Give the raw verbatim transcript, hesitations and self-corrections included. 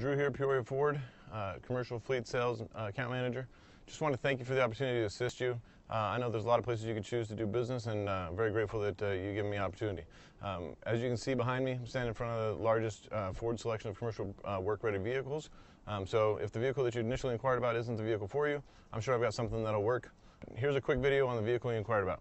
Drew here, Peoria Ford, uh, commercial fleet sales uh, account manager. Just want to thank you for the opportunity to assist you. Uh, I know there's a lot of places you could choose to do business, and uh, I'm very grateful that uh, you give me the opportunity. Um, as you can see behind me, I'm standing in front of the largest uh, Ford selection of commercial uh, work-ready vehicles. Um, so if the vehicle that you initially inquired about isn't the vehicle for you, I'm sure I've got something that'll work. Here's a quick video on the vehicle you inquired about.